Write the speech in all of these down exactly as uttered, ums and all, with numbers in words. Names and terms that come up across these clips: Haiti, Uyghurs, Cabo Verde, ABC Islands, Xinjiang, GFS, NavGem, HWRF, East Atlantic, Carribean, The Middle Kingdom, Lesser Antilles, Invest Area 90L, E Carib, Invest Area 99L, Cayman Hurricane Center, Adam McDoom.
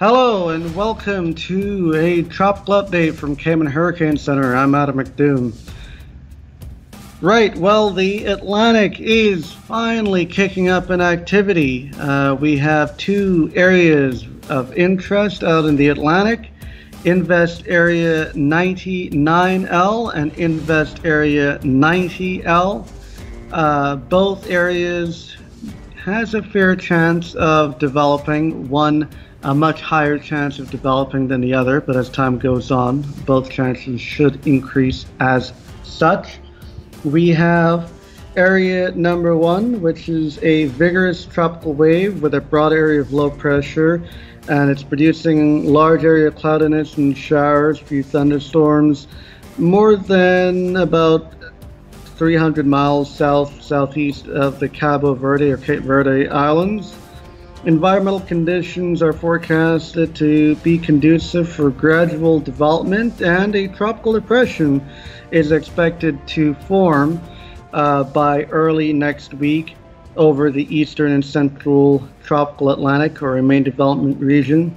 Hello and welcome to a tropical update from Cayman Hurricane Center. I'm Adam McDoom. Right, well, the Atlantic is finally kicking up in activity. Uh, we have two areas of interest out in the Atlantic, Invest Area ninety-nine L and Invest Area ninety L. Uh, both areas has a fair chance of developing, one a much higher chance of developing than the other, but as time goes on, both chances should increase as such. We have area number one, which is a vigorous tropical wave with a broad area of low pressure, and it's producing large area cloudiness and showers, few thunderstorms, more than about three hundred miles south southeast of the Cabo Verde or Cape Verde Islands. Environmental conditions are forecasted to be conducive for gradual development, and a tropical depression is expected to form uh, by early next week over the eastern and central tropical Atlantic, or a main development region,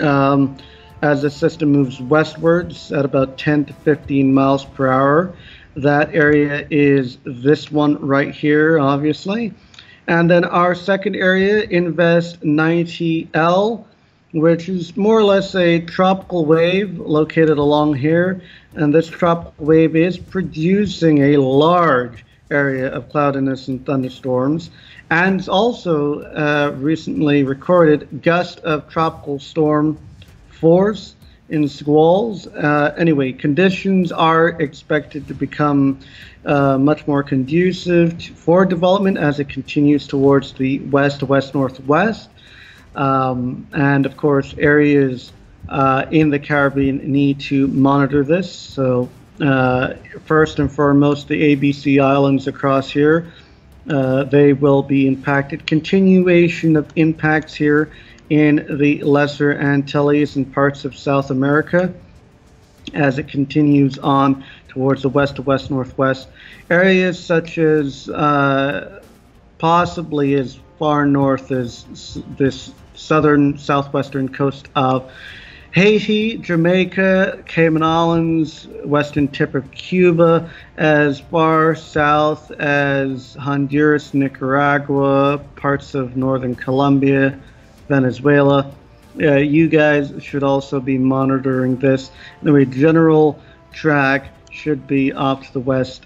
um, as the system moves westwards at about ten to fifteen miles per hour. That area is this one right here, obviously. And then our second area, Invest ninety L, which is more or less a tropical wave located along here. And this tropical wave is producing a large area of cloudiness and thunderstorms. And also uh, recently recorded gust of tropical storm force in squalls. Uh, anyway, conditions are expected to become uh, much more conducive for development as it continues towards the west, west, northwest. Um, and of course, areas uh, in the Caribbean need to monitor this. So uh, first and foremost, the A B C Islands across here, uh, they will be impacted. Continuation of impacts here in the Lesser Antilles and parts of South America as it continues on towards the west to west northwest. Areas such as uh, possibly as far north as this southern southwestern coast of Haiti, Jamaica, Cayman Islands, western tip of Cuba, as far south as Honduras, Nicaragua, parts of northern Colombia, Venezuela. Uh, you guys should also be monitoring this. The general track should be off to the west,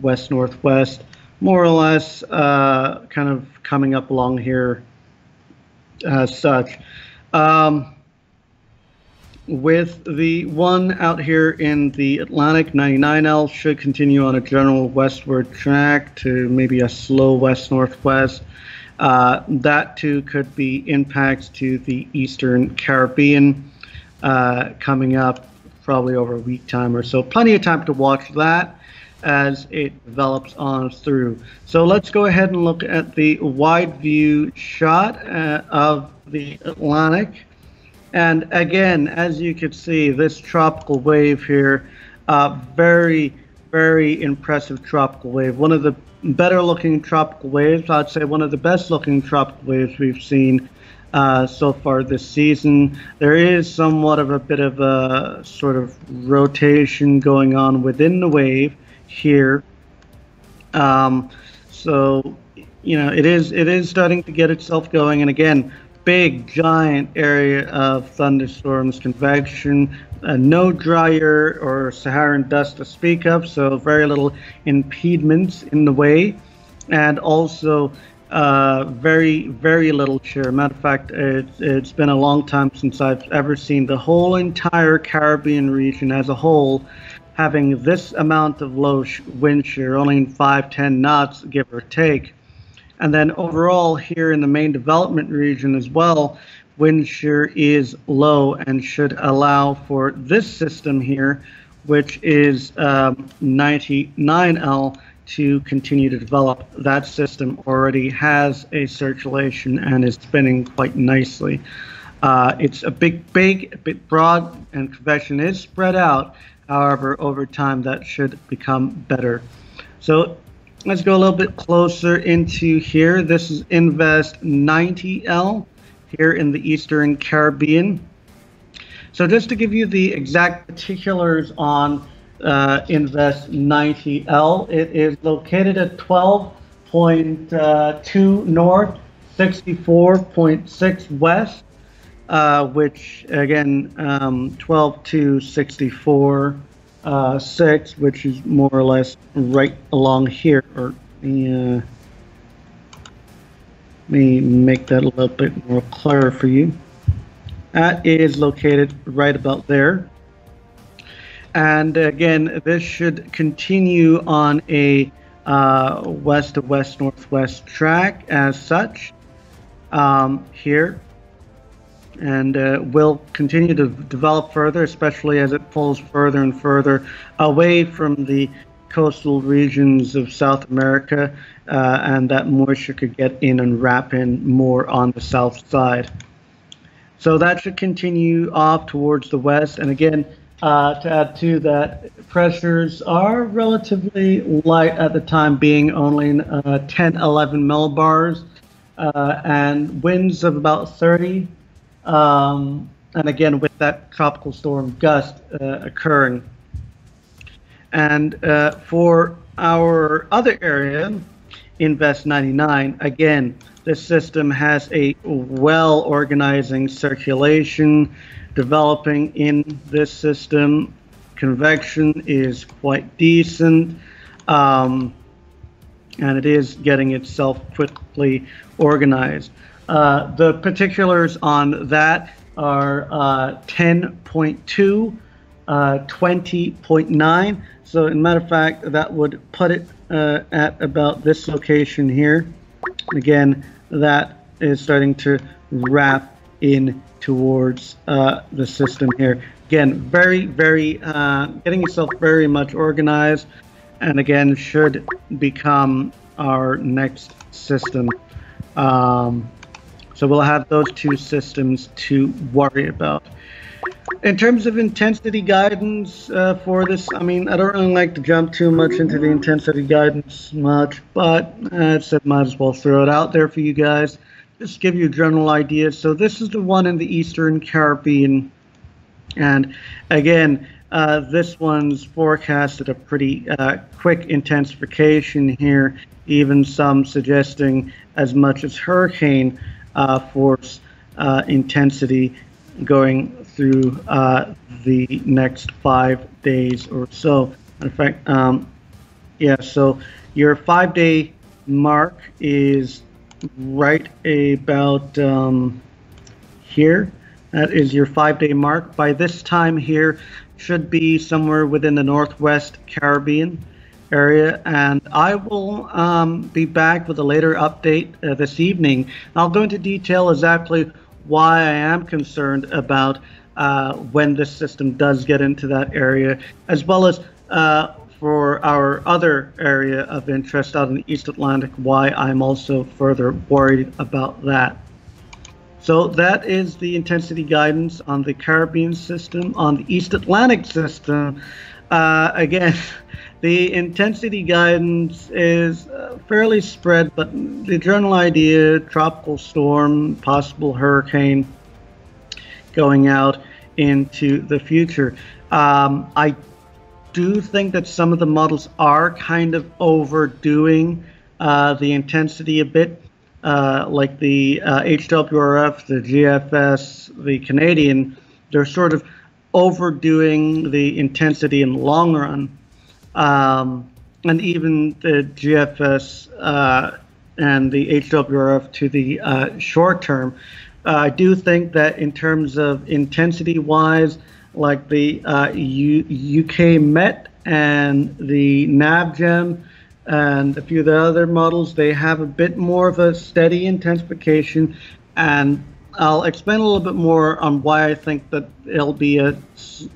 west northwest, more or less, uh, kind of coming up along here as such. Um, with the one out here in the Atlantic, ninety-nine L should continue on a general westward track to maybe a slow west northwest. Uh, that too could be impacts to the Eastern Caribbean uh, coming up probably over a week time or so. Plenty of time to watch that as it develops on through. So let's go ahead and look at the wide view shot uh, of the Atlantic. And again, as you can see, this tropical wave here, uh, very, very impressive tropical wave. One of the better looking tropical waves, I'd say one of the best looking tropical waves we've seen uh, so far this season. There is somewhat of a bit of a sort of rotation going on within the wave here. Um, so, you know, it is, it is starting to get itself going. And again, big giant area of thunderstorms, convection, uh, no drier or Saharan dust to speak of, so very little impediments in the way, and also uh, very, very little shear. Matter of fact, it, it's been a long time since I've ever seen the whole entire Caribbean region as a whole having this amount of low wind shear, only five, ten knots, give or take. And then overall here in the main development region as well, wind shear is low and should allow for this system here, which is um, ninety-nine L, to continue to develop. That system already has a circulation and is spinning quite nicely. Uh, it's a big, big, a bit broad, and convection is spread out. However, over time that should become better. So let's go a little bit closer into here. This is Invest ninety L. here in the Eastern Caribbean. So just to give you the exact particulars on uh, Invest ninety L, it is located at twelve point two north, sixty-four point six west, uh, which again, um, twelve to sixty-four, uh, six, which is more or less right along here. Or uh, let me make that a little bit more clear for you. That is located right about there. And again, this should continue on a uh, west to west northwest track as such, um, here, and uh, will continue to develop further, especially as it pulls further and further away from the coastal regions of South America, uh, and that moisture could get in and wrap in more on the south side. So that should continue off towards the west. And again, uh, to add to that, pressures are relatively light at the time being, only uh, ten, eleven millibars, uh, and winds of about thirty. Um, and again, with that tropical storm gust uh, occurring. And uh, for our other area, Invest ninety-nine, again, this system has a well-organizing circulation developing in this system. Convection is quite decent, um, and it is getting itself quickly organized. Uh, the particulars on that are ten point two, uh, twenty point nine. So, as a matter of fact, that would put it uh, at about this location here. Again, that is starting to wrap in towards uh, the system here. Again, very, very, uh, getting itself very much organized, and again, should become our next system. Um, so we'll have those two systems to worry about. In terms of intensity guidance uh, for this, I mean, I don't really like to jump too much into the intensity guidance much, but I said might as well throw it out there for you guys. Just give you a general idea. So this is the one in the Eastern Caribbean. And again, uh, this one's forecasted a pretty uh, quick intensification here, even some suggesting as much as hurricane uh, force uh, intensity going through uh, the next five days or so. In fact, um, yeah, so your five-day mark is right about um, here. That is your five-day mark. By this time here, should be somewhere within the Northwest Caribbean area, and I will um, be back with a later update uh, this evening. I'll go into detail exactly why I am concerned about uh, when this system does get into that area, as well as uh, for our other area of interest out in the East Atlantic, why I'm also further worried about that. So that is the intensity guidance on the Caribbean system. On the East Atlantic system, uh, again, the intensity guidance is uh, fairly spread, but the general idea, tropical storm, possible hurricane going out into the future. Um, I do think that some of the models are kind of overdoing uh, the intensity a bit, uh, like the uh, H W R F, the G F S, the Canadian. They're sort of overdoing the intensity in the long run. Um, and even the G F S uh, and the H W R F to the uh, short term. Uh, I do think that in terms of intensity wise, like the uh, U K Met and the NavGem and a few of the other models, they have a bit more of a steady intensification. And I'll explain a little bit more on why I think that it'll be a uh,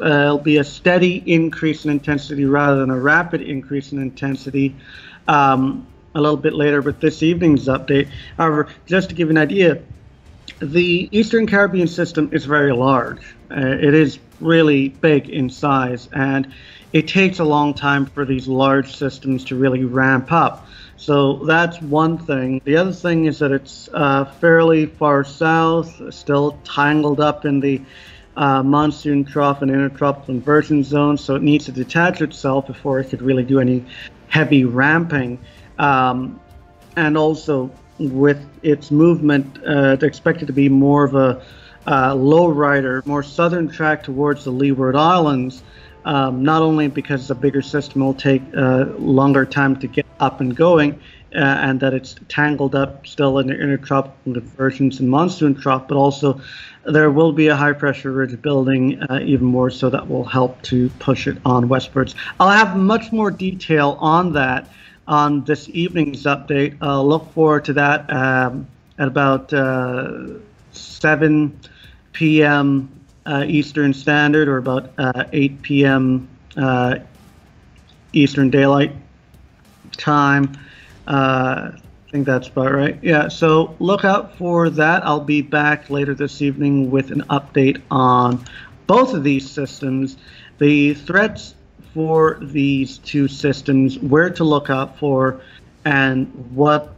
it'll be a steady increase in intensity rather than a rapid increase in intensity um, a little bit later with this evening's update. However, just to give you an idea, the Eastern Caribbean system is very large. Uh, it is really big in size, and it takes a long time for these large systems to really ramp up. So that's one thing. The other thing is that it's uh, fairly far south, still tangled up in the uh, monsoon trough and intertropical inversion zone, so it needs to detach itself before it could really do any heavy ramping. Um, and also with its movement, uh, it's expected to be more of a uh, lowrider, more southern track towards the Leeward Islands. Um, not only because the bigger system will take a uh, longer time to get up and going, uh, and that it's tangled up still in the intertropical diversions and monsoon trough, but also there will be a high pressure ridge building uh, even more, so that will help to push it on westwards. I'll have much more detail on that on this evening's update. I'll look forward to that um, at about uh, seven P M Uh, Eastern Standard, or about uh, eight P M Uh, Eastern Daylight Time. Uh, I think that's about right. Yeah, so look out for that. I'll be back later this evening with an update on both of these systems, the threats for these two systems, where to look out for, and what,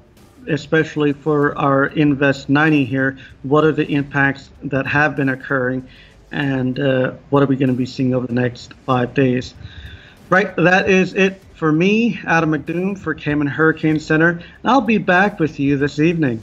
especially for our Invest ninety here, what are the impacts that have been occurring, and uh, what are we going to be seeing over the next five days? Right, that is it for me, Adam McDoom for Cayman Hurricane Center. I'll be back with you this evening.